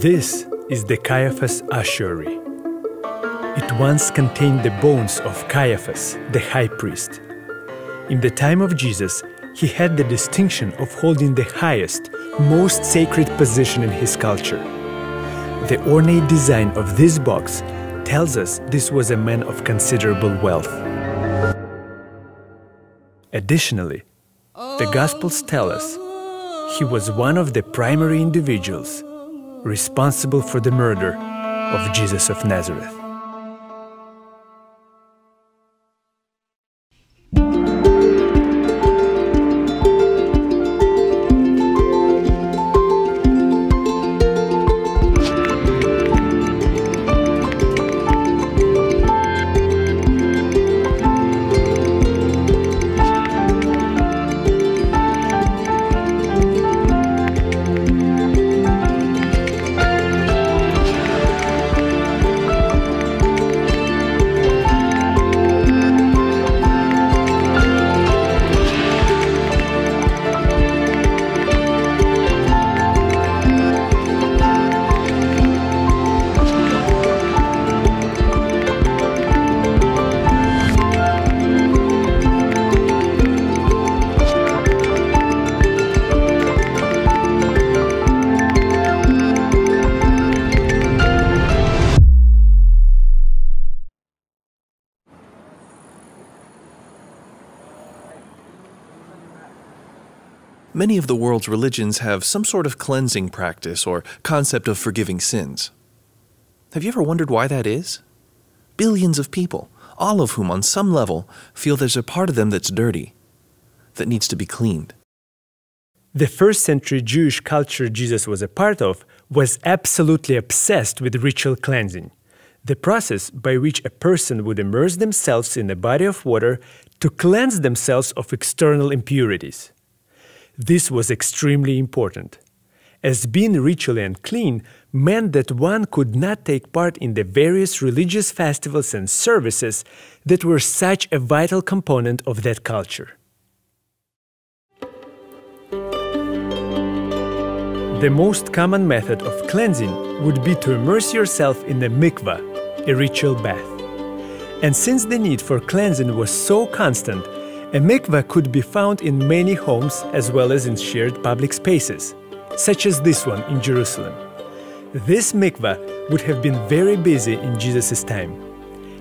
This is the Caiaphas Ossuary. It once contained the bones of Caiaphas, the high priest. In the time of Jesus, he had the distinction of holding the highest, most sacred position in his culture. The ornate design of this box tells us this was a man of considerable wealth. Additionally, the Gospels tell us he was one of the primary individuals responsible for the murder of Jesus of Nazareth. Many of the world's religions have some sort of cleansing practice or concept of forgiving sins. Have you ever wondered why that is? Billions of people, all of whom on some level feel there's a part of them that's dirty, that needs to be cleaned. The first century Jewish culture Jesus was a part of was absolutely obsessed with ritual cleansing, the process by which a person would immerse themselves in a body of water to cleanse themselves of external impurities. This was extremely important, as being ritually unclean meant that one could not take part in the various religious festivals and services that were such a vital component of that culture. The most common method of cleansing would be to immerse yourself in a mikvah, a ritual bath. And since the need for cleansing was so constant, a mikvah could be found in many homes as well as in shared public spaces, such as this one in Jerusalem. This mikvah would have been very busy in Jesus' time,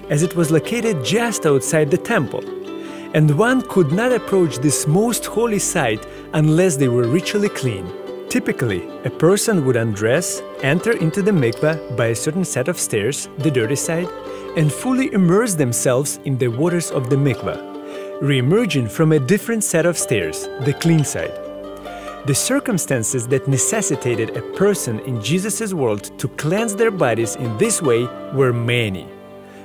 as it was located just outside the temple, and one could not approach this most holy site unless they were ritually clean. Typically, a person would undress, enter into the mikvah by a certain set of stairs, the dirty side, and fully immerse themselves in the waters of the mikvah, re-emerging from a different set of stairs, the clean side. The circumstances that necessitated a person in Jesus' world to cleanse their bodies in this way were many.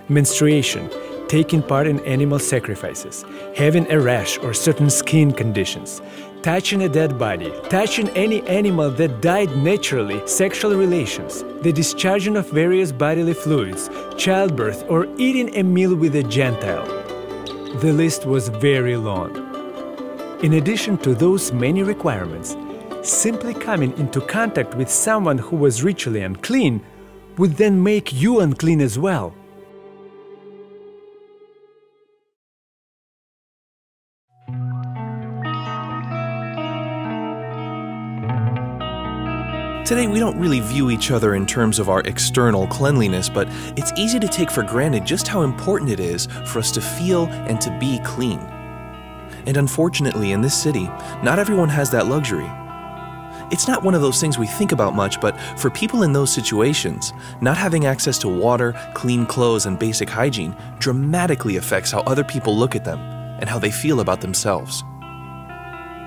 Menstruation, taking part in animal sacrifices, having a rash or certain skin conditions, touching a dead body, touching any animal that died naturally, sexual relations, the discharging of various bodily fluids, childbirth, or eating a meal with a Gentile. The list was very long. In addition to those many requirements, simply coming into contact with someone who was ritually unclean would then make you unclean as well. Today, we don't really view each other in terms of our external cleanliness, but it's easy to take for granted just how important it is for us to feel and to be clean. And unfortunately, in this city, not everyone has that luxury. It's not one of those things we think about much, but for people in those situations, not having access to water, clean clothes, and basic hygiene dramatically affects how other people look at them and how they feel about themselves.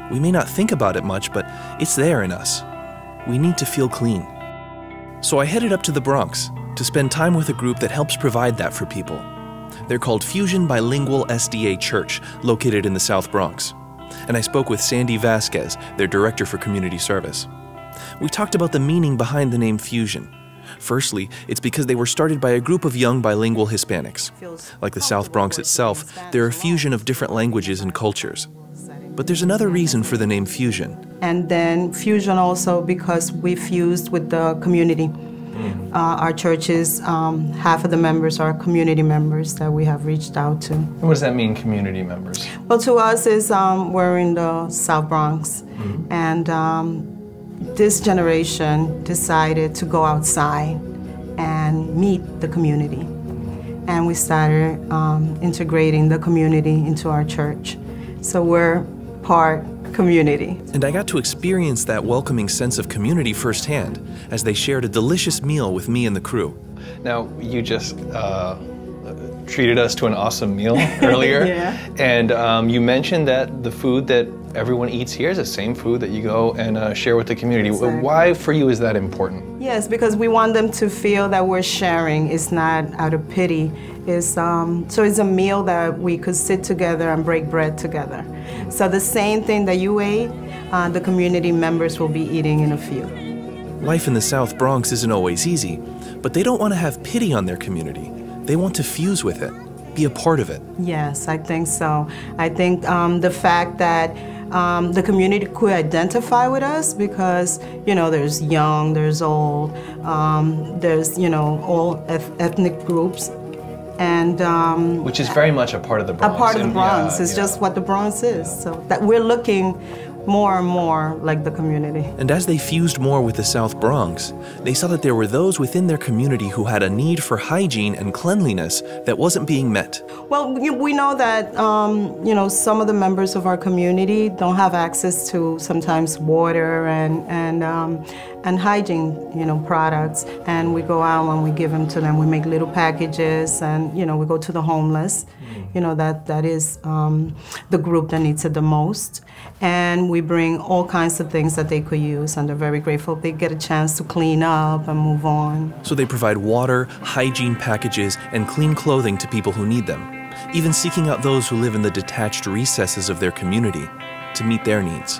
We may not think about it much, but it's there in us. We need to feel clean. So I headed up to the Bronx to spend time with a group that helps provide that for people. They're called Fusion Bilingual SDA Church, located in the South Bronx. And I spoke with Sandy Vasquez, their director for community service. We talked about the meaning behind the name Fusion. Firstly, it's because they were started by a group of young bilingual Hispanics. Like the South Bronx itself, they're a fusion of different languages and cultures. But there's another reason for the name Fusion. And then Fusion also because we fused with the community. Our churches, half of the members are community members that we have reached out to. What does that mean, community members? Well, to us, is we're in the South Bronx, and this generation decided to go outside and meet the community. And we started integrating the community into our church. So we're part community. And I got to experience that welcoming sense of community firsthand as they shared a delicious meal with me and the crew. Now, you just treated us to an awesome meal earlier. And you mentioned that the food that everyone eats here is the same food that you go and share with the community. Exactly. Why, for you, is that important? Yes, because we want them to feel that we're sharing. It's not out of pity. It's, so it's a meal that we could sit together and break bread together. So the same thing that you ate, the community members will be eating in a few. Life in the South Bronx isn't always easy, but they don't want to have pity on their community. They want to fuse with it, be a part of it. Yes, I think so. I think the fact that the community could identify with us because, you know, there's young, there's old, there's, you know, all ethnic groups. And which is very much a part of the Bronx. A part of the Bronx. It's just what the Bronx is. So that we're looking more and more like the community. And as they fused more with the South Bronx, they saw that there were those within their community who had a need for hygiene and cleanliness that wasn't being met. Well, we know that, you know, some of the members of our community don't have access to sometimes water and hygiene, you know, products. And we go out and we give them to them. We make little packages and, you know, we go to the homeless. You know, that is the group that needs it the most. And we bring all kinds of things that they could use, and they're very grateful. They get a chance to clean up and move on. So they provide water, hygiene packages, and clean clothing to people who need them, even seeking out those who live in the detached recesses of their community to meet their needs.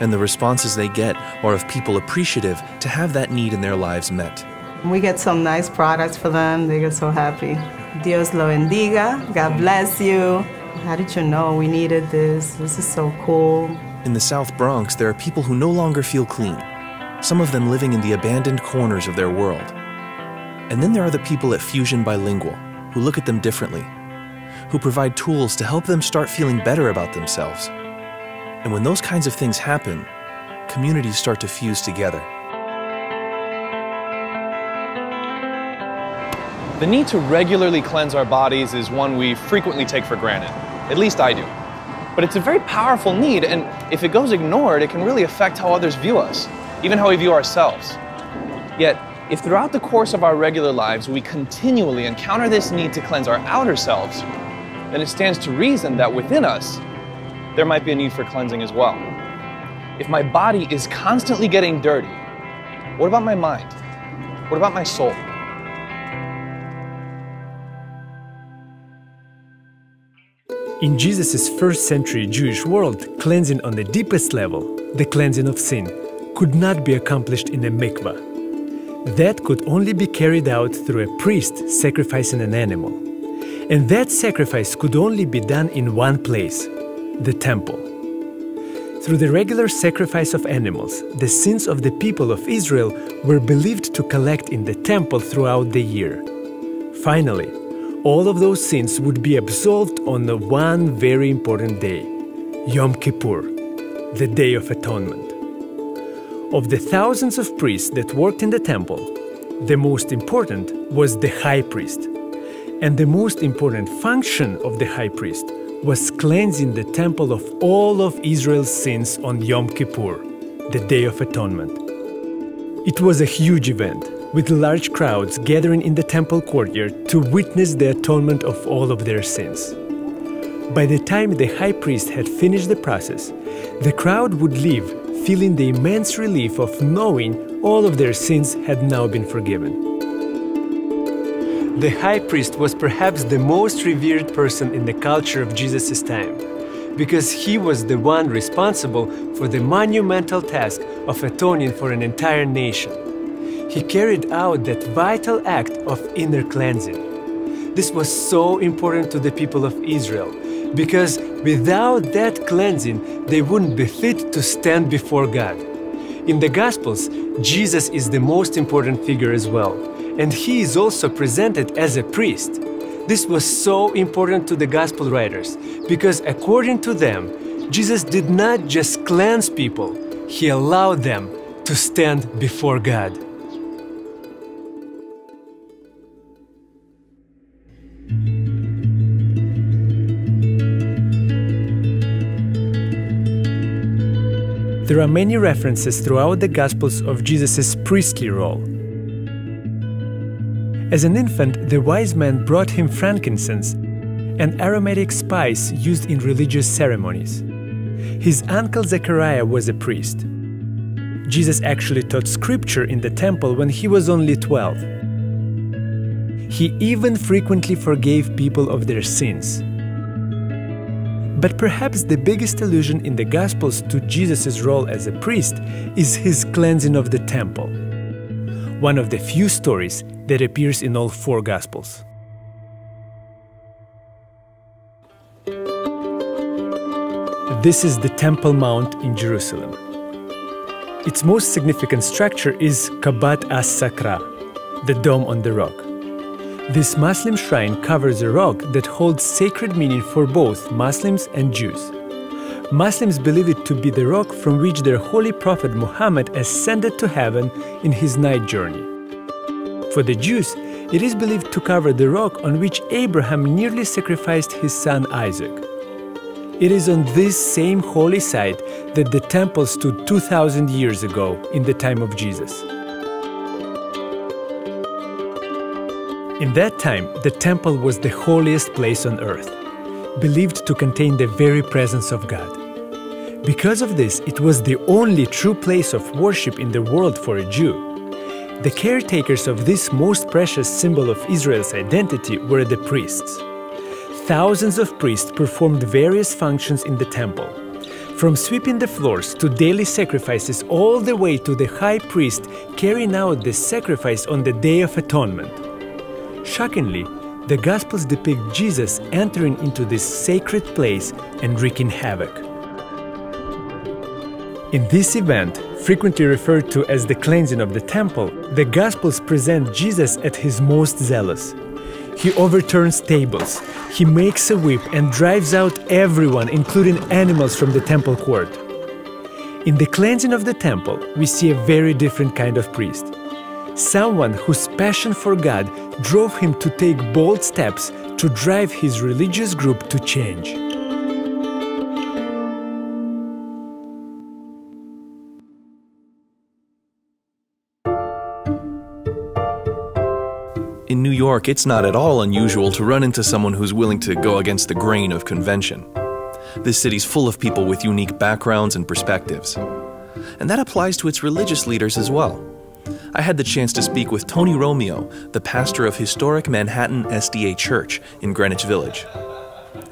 And the responses they get are of people appreciative to have that need in their lives met. We get some nice products for them. They get so happy. Dios lo bendiga. God bless you. How did you know we needed this? This is so cool. In the South Bronx, there are people who no longer feel clean, some of them living in the abandoned corners of their world. And then there are the people at Fusion Bilingual who look at them differently, who provide tools to help them start feeling better about themselves. And when those kinds of things happen, communities start to fuse together. The need to regularly cleanse our bodies is one we frequently take for granted. At least I do. But it's a very powerful need, and if it goes ignored, it can really affect how others view us, even how we view ourselves. Yet, if throughout the course of our regular lives we continually encounter this need to cleanse our outer selves, then it stands to reason that within us, there might be a need for cleansing as well. If my body is constantly getting dirty, what about my mind? What about my soul? In Jesus' first century Jewish world, cleansing on the deepest level, the cleansing of sin, could not be accomplished in a mikvah. That could only be carried out through a priest sacrificing an animal. And that sacrifice could only be done in one place, the temple. Through the regular sacrifice of animals, the sins of the people of Israel were believed to collect in the temple throughout the year. Finally, all of those sins would be absolved on the one very important day, Yom Kippur, the Day of Atonement. Of the thousands of priests that worked in the temple, the most important was the high priest. And the most important function of the high priest was cleansing the temple of all of Israel's sins on Yom Kippur, the Day of Atonement. It was a huge event, with large crowds gathering in the temple courtyard to witness the atonement of all of their sins. By the time the high priest had finished the process, the crowd would leave feeling the immense relief of knowing all of their sins had now been forgiven. The high priest was perhaps the most revered person in the culture of Jesus' time, because he was the one responsible for the monumental task of atoning for an entire nation. He carried out that vital act of inner cleansing. This was so important to the people of Israel, because without that cleansing, they wouldn't be fit to stand before God. In the Gospels, Jesus is the most important figure as well, and he is also presented as a priest. This was so important to the Gospel writers, because according to them, Jesus did not just cleanse people, he allowed them to stand before God. There are many references throughout the Gospels of Jesus' priestly role. As an infant, the wise men brought him frankincense, an aromatic spice used in religious ceremonies. His uncle Zechariah was a priest. Jesus actually taught scripture in the temple when he was only 12. He even frequently forgave people of their sins. But perhaps the biggest allusion in the Gospels to Jesus' role as a priest is his cleansing of the temple, one of the few stories that appears in all four Gospels. This is the Temple Mount in Jerusalem. Its most significant structure is Qubbat as-Sakhra, the dome on the rock. This Muslim shrine covers a rock that holds sacred meaning for both Muslims and Jews. Muslims believe it to be the rock from which their holy prophet Muhammad ascended to heaven in his night journey. For the Jews, it is believed to cover the rock on which Abraham nearly sacrificed his son Isaac. It is on this same holy site that the temple stood 2,000 years ago in the time of Jesus. In that time, the temple was the holiest place on earth, believed to contain the very presence of God. Because of this, it was the only true place of worship in the world for a Jew. The caretakers of this most precious symbol of Israel's identity were the priests. Thousands of priests performed various functions in the temple, from sweeping the floors to daily sacrifices all the way to the high priest carrying out the sacrifice on the Day of Atonement. Shockingly, the Gospels depict Jesus entering into this sacred place and wreaking havoc. In this event, frequently referred to as the cleansing of the temple, the Gospels present Jesus at his most zealous. He overturns tables, he makes a whip and drives out everyone, including animals, from the temple court. In the cleansing of the temple, we see a very different kind of priest. Someone whose passion for God drove him to take bold steps to drive his religious group to change. In New York, it's not at all unusual to run into someone who's willing to go against the grain of convention. This city's full of people with unique backgrounds and perspectives. And that applies to its religious leaders as well. I had the chance to speak with Tony Romeo, the pastor of Historic Manhattan SDA Church in Greenwich Village.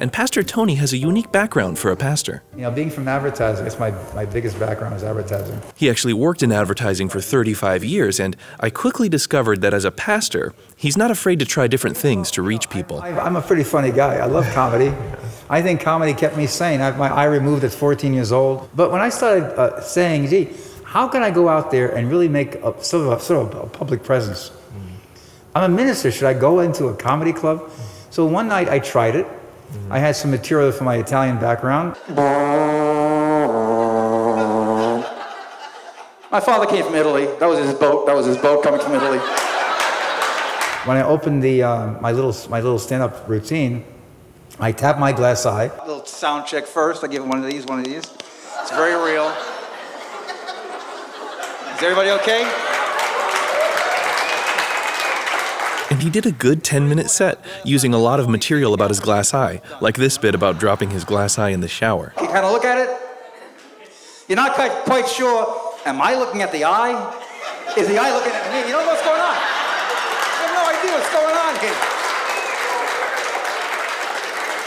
And Pastor Tony has a unique background for a pastor. You know, being from advertising, it's my biggest background is advertising. He actually worked in advertising for 35 years, and I quickly discovered that as a pastor, he's not afraid to try different things to reach people. I'm a pretty funny guy. I love comedy. I think comedy kept me sane. I had my eye removed at 14 years old. But when I started saying, gee, how can I go out there and really make a sort of a public presence? I'm a minister. Should I go into a comedy club? So one night I tried it. I had some material from my Italian background. My father came from Italy. That was his boat. That was his boat coming from Italy. When I opened the, my little stand-up routine, I tapped my glass eye. A little sound check first. I give him one of these. It's very real. Is everybody okay? And he did a good 10-minute set, using a lot of material about his glass eye, like this bit about dropping his glass eye in the shower. You kind of look at it, you're not quite sure, am I looking at the eye? Is the eye looking at me? You don't know what's going on. You have no idea what's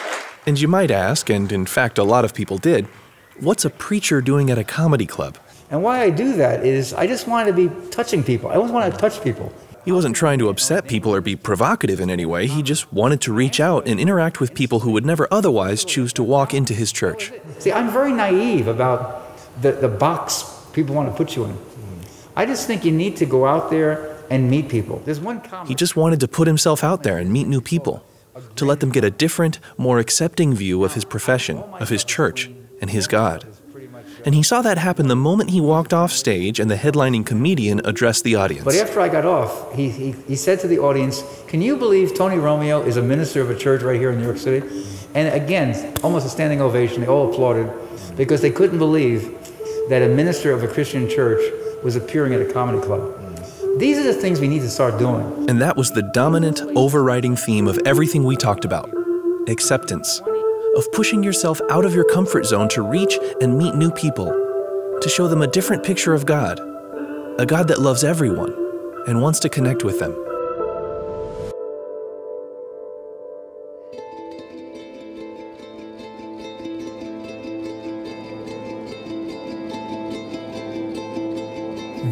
going on here. And you might ask, and in fact a lot of people did, what's a preacher doing at a comedy club? And why I do that is I just wanted to be touching people. I always wanted to touch people. He wasn't trying to upset people or be provocative in any way. He just wanted to reach out and interact with people who would never otherwise choose to walk into his church. See, I'm very naive about the box people want to put you in. I just think you need to go out there and meet people. There's one comment. He just wanted to put himself out there and meet new people, to let them get a different, more accepting view of his profession, of his church, and his God. And he saw that happen the moment he walked off stage and the headlining comedian addressed the audience. But after I got off, he said to the audience, "Can you believe Tony Romeo is a minister of a church right here in New York City?" And again, almost a standing ovation, they all applauded because they couldn't believe that a minister of a Christian church was appearing at a comedy club. These are the things we need to start doing. And that was the dominant, overriding theme of everything we talked about, acceptance. Of pushing yourself out of your comfort zone to reach and meet new people, to show them a different picture of God, a God that loves everyone and wants to connect with them.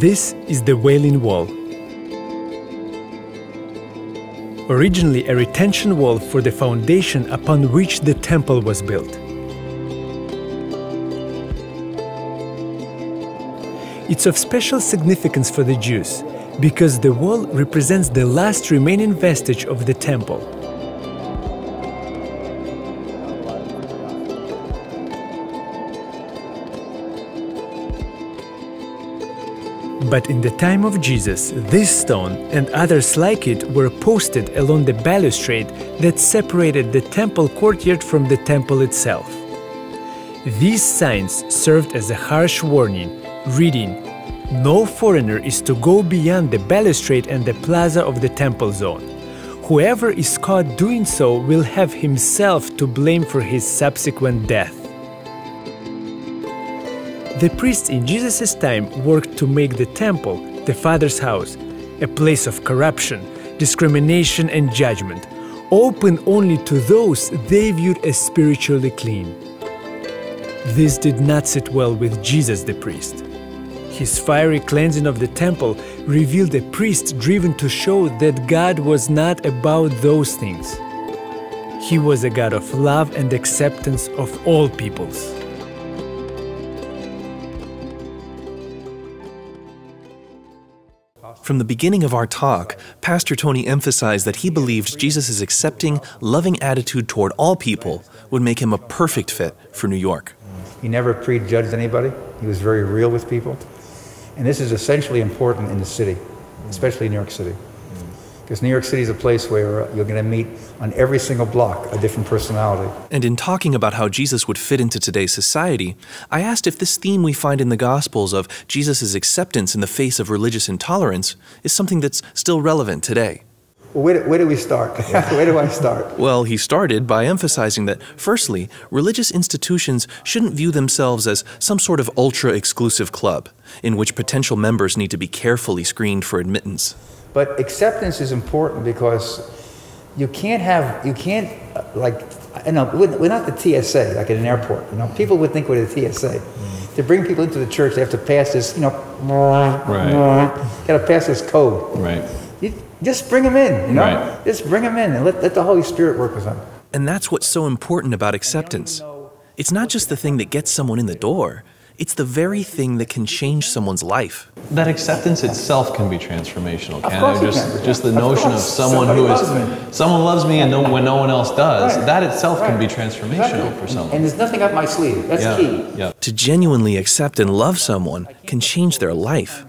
This is the Wailing Wall. Originally a retention wall for the foundation upon which the temple was built. It's of special significance for the Jews, because the wall represents the last remaining vestige of the temple. But in the time of Jesus, this stone and others like it were posted along the balustrade that separated the temple courtyard from the temple itself. These signs served as a harsh warning, reading, "No foreigner is to go beyond the balustrade and the plaza of the temple zone. Whoever is caught doing so will have himself to blame for his subsequent death." The priests in Jesus' time worked to make the temple, the Father's house, a place of corruption, discrimination and judgment, open only to those they viewed as spiritually clean. This did not sit well with Jesus the priest. His fiery cleansing of the temple revealed a priest driven to show that God was not about those things. He was a God of love and acceptance of all peoples. From the beginning of our talk, Pastor Tony emphasized that he believed Jesus' accepting, loving attitude toward all people would make him a perfect fit for New York. He never prejudged anybody. He was very real with people. And this is essentially important in the city, especially New York City. Because New York City is a place where you're going to meet on every single block a different personality. And in talking about how Jesus would fit into today's society, I asked if this theme we find in the Gospels of Jesus' acceptance in the face of religious intolerance is something that's still relevant today. Well, where do we start? Where do I start? Well, he started by emphasizing that, firstly, religious institutions shouldn't view themselves as some sort of ultra-exclusive club in which potential members need to be carefully screened for admittance. But acceptance is important because we're not the TSA, like at an airport. You know, people would think we're the TSA. To bring people into the church, they have to pass this, got to pass this code. Right. You just bring them in, Right. Just bring them in and let the Holy Spirit work with them. And that's what's so important about acceptance. It's not just the thing that gets someone in the door. It's the very thing that can change someone's life. That acceptance itself can be transformational, Just the notion of someone loves me and when no one else does, that itself can be transformational for someone. And there's nothing up my sleeve. That's key. Yeah. To genuinely accept and love someone can change their life.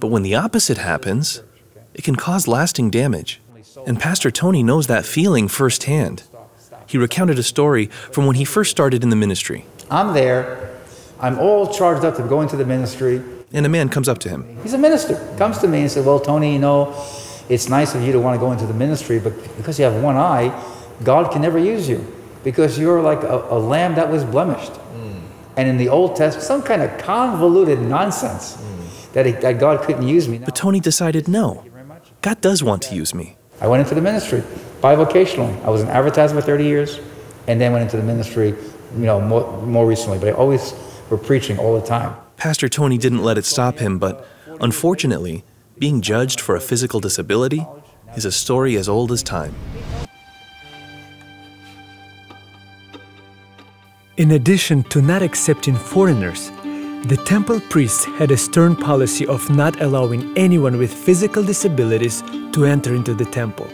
But when the opposite happens, it can cause lasting damage. And Pastor Tony knows that feeling firsthand. He recounted a story from when he first started in the ministry. I'm there. I'm all charged up to go into the ministry. And a man comes up to him. He's a minister. Comes to me and says, "Well, Tony, you know, it's nice of you to want to go into the ministry, but because you have one eye, God can never use you because you're like a lamb that was blemished." And in the Old Testament, some kind of convoluted nonsense that God couldn't use me. But Tony decided, no, God does want to use me. I went into the ministry, bivocationally. I was in advertising for 30 years and then went into the ministry, more recently, but I always... We're preaching all the time. Pastor Tony didn't let it stop him, but unfortunately, Being judged for a physical disability is a story as old as time. In addition to not accepting foreigners, the temple priests had a stern policy of not allowing anyone with physical disabilities to enter into the temple.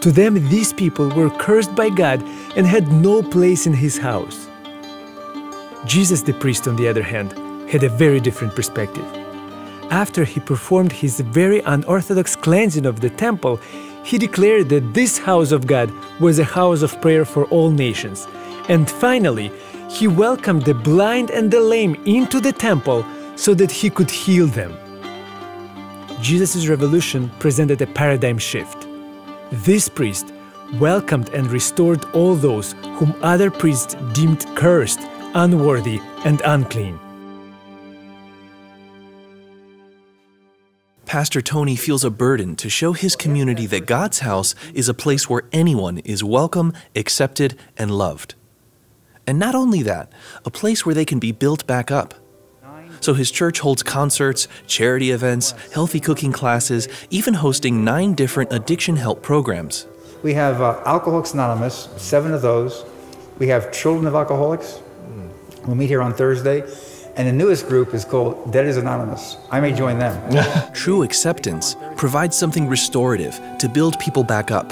To them, these people were cursed by God and had no place in his house. Jesus the priest, on the other hand, had a very different perspective. After he performed his very unorthodox cleansing of the temple, he declared that this house of God was a house of prayer for all nations. And finally, he welcomed the blind and the lame into the temple so that he could heal them. Jesus' revolution presented a paradigm shift. This priest welcomed and restored all those whom other priests deemed cursed, unworthy, and unclean. Pastor Tony feels a burden to show his community that God's house is a place where anyone is welcome, accepted, and loved. And not only that, a place where they can be built back up. So his church holds concerts, charity events, healthy cooking classes, even hosting 9 different addiction help programs. We have Alcoholics Anonymous, 7 of those. We have Children of Alcoholics. We'll meet here on Thursday. And the newest group is called Dead is Anonymous. I may join them. True acceptance provides something restorative to build people back up.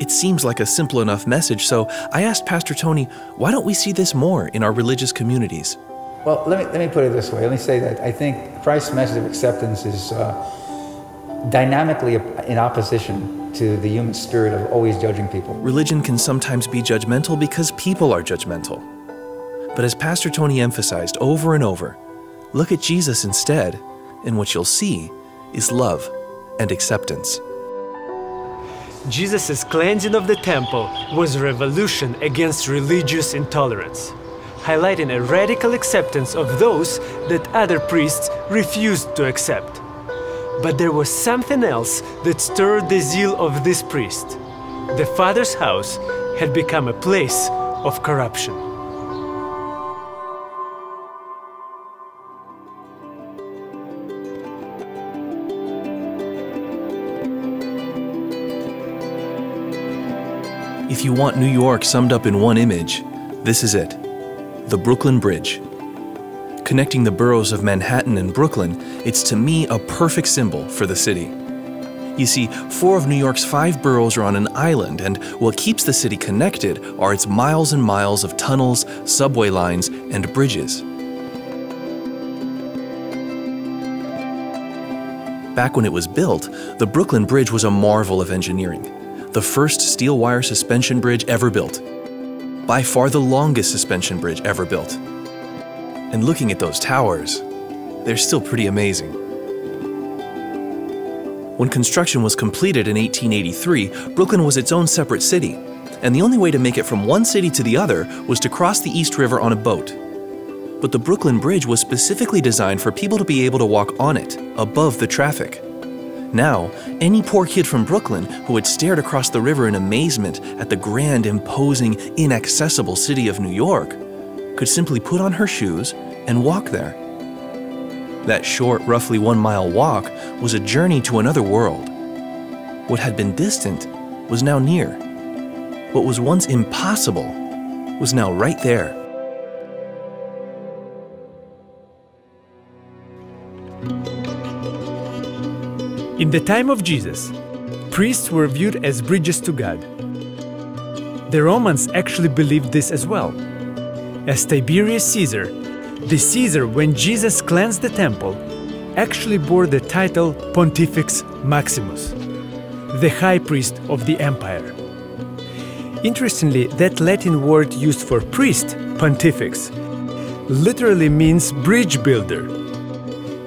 It seems like a simple enough message, so I asked Pastor Tony, why don't we see this more in our religious communities? Well, let me put it this way. Let me say that I think Christ's message of acceptance is dynamically in opposition to the human spirit of always judging people. Religion can sometimes be judgmental because people are judgmental. But as Pastor Tony emphasized over and over, look at Jesus instead, and what you'll see is love and acceptance. Jesus' cleansing of the temple was a revolution against religious intolerance, highlighting a radical acceptance of those that other priests refused to accept. But there was something else that stirred the zeal of this priest. The Father's house had become a place of corruption. If you want New York summed up in one image, this is it, the Brooklyn Bridge. Connecting the boroughs of Manhattan and Brooklyn, it's to me a perfect symbol for the city. You see, 4 of New York's 5 boroughs are on an island, and what keeps the city connected are its miles and miles of tunnels, subway lines, and bridges. Back when it was built, the Brooklyn Bridge was a marvel of engineering. The first steel wire suspension bridge ever built. By far the longest suspension bridge ever built. And looking at those towers, they're still pretty amazing. When construction was completed in 1883, Brooklyn was its own separate city, and the only way to make it from one city to the other was to cross the East River on a boat. But the Brooklyn Bridge was specifically designed for people to be able to walk on it, above the traffic. Now, any poor kid from Brooklyn who had stared across the river in amazement at the grand, imposing, inaccessible city of New York could simply put on her shoes and walk there. That short, roughly 1-mile walk was a journey to another world. What had been distant was now near. What was once impossible was now right there. In the time of Jesus, priests were viewed as bridges to God. The Romans actually believed this as well. As Tiberius Caesar, the Caesar, when Jesus cleansed the temple, actually bore the title Pontifex Maximus, the high priest of the empire. Interestingly, that Latin word used for priest, pontifex, literally means bridge builder.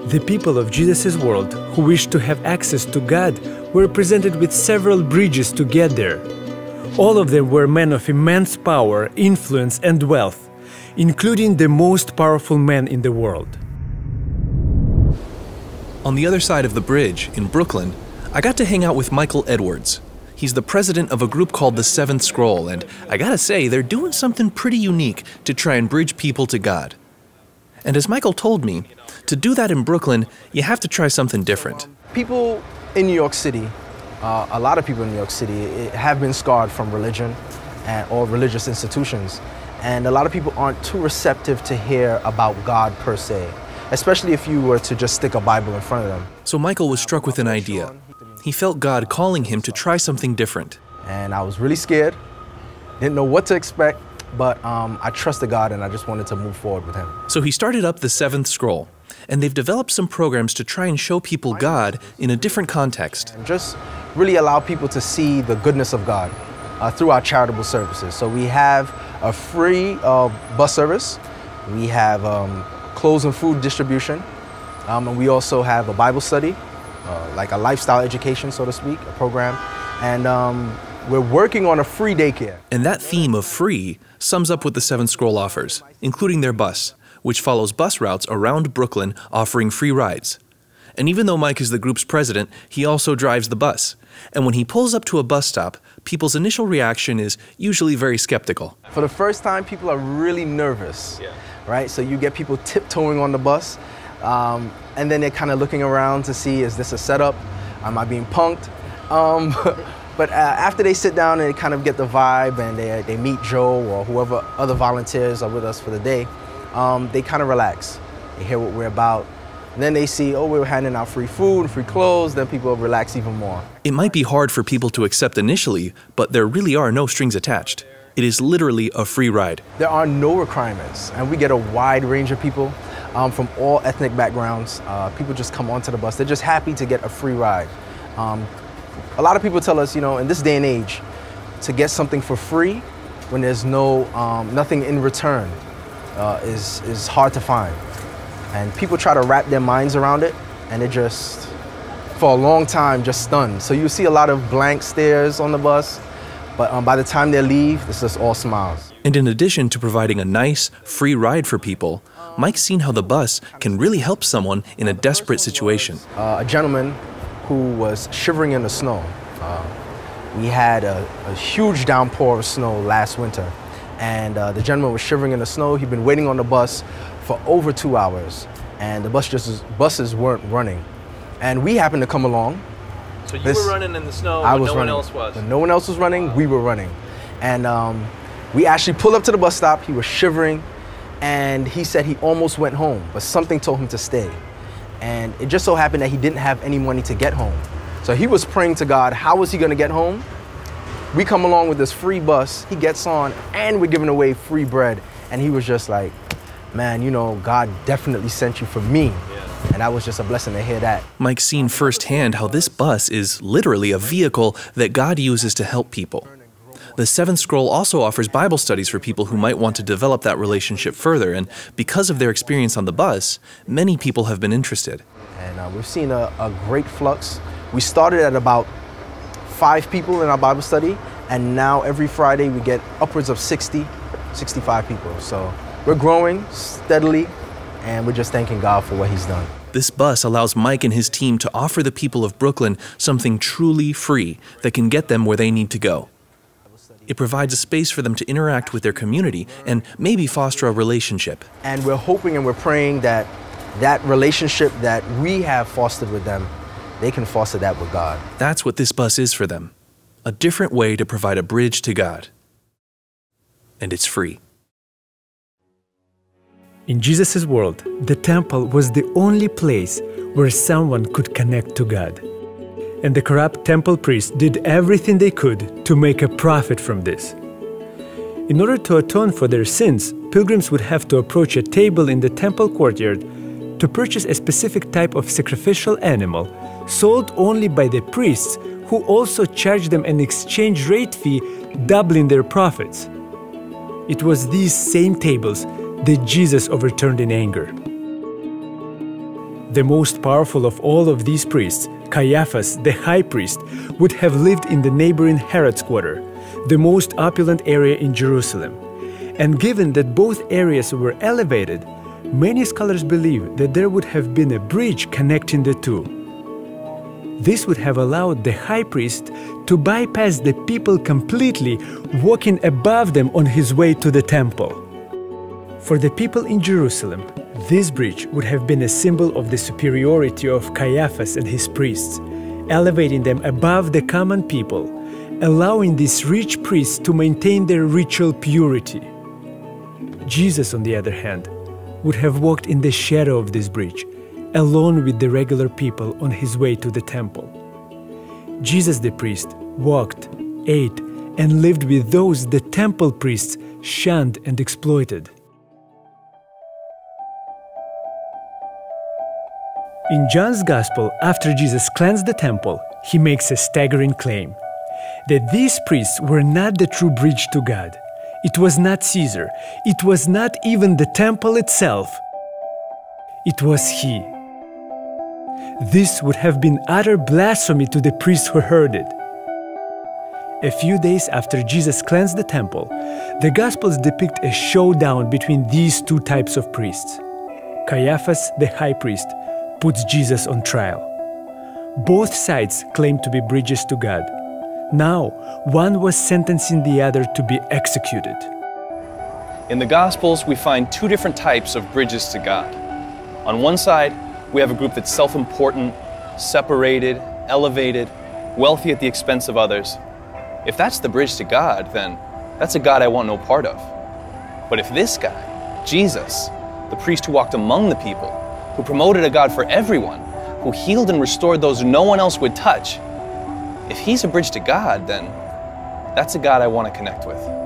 The people of Jesus' world who wished to have access to God were presented with several bridges to get there. All of them were men of immense power, influence, and wealth, including the most powerful man in the world. On the other side of the bridge, in Brooklyn, I got to hang out with Michael Edwards. He's the president of a group called the Seventh Scroll, and I gotta say, they're doing something pretty unique to try and bridge people to God. And as Michael told me, To do that in Brooklyn, you have to try something different. People in New York City, a lot of people in New York City have been scarred from religion or religious institutions. And a lot of people aren't too receptive to hear about God per se, especially if you were to just stick a Bible in front of them. So Michael was struck with an idea. He felt God calling him to try something different. And I was really scared, didn't know what to expect, but I trusted God and I just wanted to move forward with him. So he started up the Seventh Scroll, and they've developed some programs to try and show people God in a different context. And just really allow people to see the goodness of God through our charitable services. So we have a free bus service, we have clothes and food distribution, and we also have a Bible study, like a lifestyle education, so to speak, a program. And we're working on a free daycare. And that theme of free sums up what the Seventh Scroll offers, including their bus, which follows bus routes around Brooklyn offering free rides. And even though Mike is the group's president, he also drives the bus. And when he pulls up to a bus stop, people's initial reaction is usually very skeptical. For the first time, people are really nervous, right? So you get people tiptoeing on the bus, and then they're kind of looking around to see, is this a setup? Am I being punked? But after they sit down and kind of get the vibe and they meet Joe or whoever other volunteers are with us for the day, they kind of relax. They hear what we're about. And then they see, oh, we're handing out free food and free clothes. Then people relax even more. It might be hard for people to accept initially, but there really are no strings attached. It is literally a free ride. There are no requirements, and we get a wide range of people from all ethnic backgrounds. People just come onto the bus. They're just happy to get a free ride. A lot of people tell us, you know, in this day and age, to get something for free when there's no nothing in return is hard to find. And people try to wrap their minds around it, and they're just, for a long time, just stunned. So you see a lot of blank stares on the bus, but by the time they leave, it's just all smiles. And in addition to providing a nice, free ride for people, Mike's seen how the bus can really help someone in a desperate situation. A gentleman who was shivering in the snow. We had a huge downpour of snow last winter, and the gentleman was shivering in the snow. He'd been waiting on the bus for over 2 hours, and the buses weren't running. And we happened to come along. So you were running in the snow, I was running. No one else was. When no one else was running, we were running. And we actually pulled up to the bus stop. He was shivering, and he said he almost went home, but something told him to stay. And it just so happened that he didn't have any money to get home. So he was praying to God, how was he gonna get home? We come along with this free bus, he gets on, and we're giving away free bread. And he was just like, man, you know, God definitely sent you for me. Yeah. And that was just a blessing to hear that. Mike's seen firsthand how this bus is literally a vehicle that God uses to help people. The Seventh Scroll also offers Bible studies for people who might want to develop that relationship further, and because of their experience on the bus, many people have been interested. And we've seen a great flux. We started at about 5 people in our Bible study, and now every Friday we get upwards of 60, 65 people. So we're growing steadily, and we're just thanking God for what He's done. This bus allows Mike and his team to offer the people of Brooklyn something truly free that can get them where they need to go. It provides a space for them to interact with their community and maybe foster a relationship. And we're hoping and we're praying that that relationship that we have fostered with them, they can foster that with God. That's what this bus is for them, a different way to provide a bridge to God. And it's free. In Jesus' world, the temple was the only place where someone could connect to God. And the corrupt temple priests did everything they could to make a profit from this. In order to atone for their sins, pilgrims would have to approach a table in the temple courtyard to purchase a specific type of sacrificial animal, sold only by the priests, who also charged them an exchange rate fee, doubling their profits. It was these same tables that Jesus overturned in anger. The most powerful of all of these priests, Caiaphas, the high priest, would have lived in the neighboring Herod's quarter, the most opulent area in Jerusalem. And given that both areas were elevated, many scholars believe that there would have been a bridge connecting the two. This would have allowed the high priest to bypass the people completely, walking above them on his way to the temple. For the people in Jerusalem, this bridge would have been a symbol of the superiority of Caiaphas and his priests, elevating them above the common people, allowing these rich priests to maintain their ritual purity. Jesus, on the other hand, would have walked in the shadow of this bridge, alone with the regular people on his way to the temple. Jesus the priest walked, ate, and lived with those the temple priests shunned and exploited. In John's Gospel, after Jesus cleansed the temple, he makes a staggering claim that these priests were not the true bridge to God. It was not Caesar. It was not even the temple itself. It was he. This would have been utter blasphemy to the priests who heard it. A few days after Jesus cleansed the temple, the Gospels depict a showdown between these two types of priests. Caiaphas, the high priest, puts Jesus on trial. Both sides claim to be bridges to God. Now, one was sentencing the other to be executed. In the Gospels, we find two different types of bridges to God. On one side, we have a group that's self-important, separated, elevated, wealthy at the expense of others. If that's the bridge to God, then that's a God I want no part of. But if this guy, Jesus, the priest who walked among the people, who promoted a God for everyone, who healed and restored those no one else would touch, if he's a bridge to God, then that's a God I want to connect with.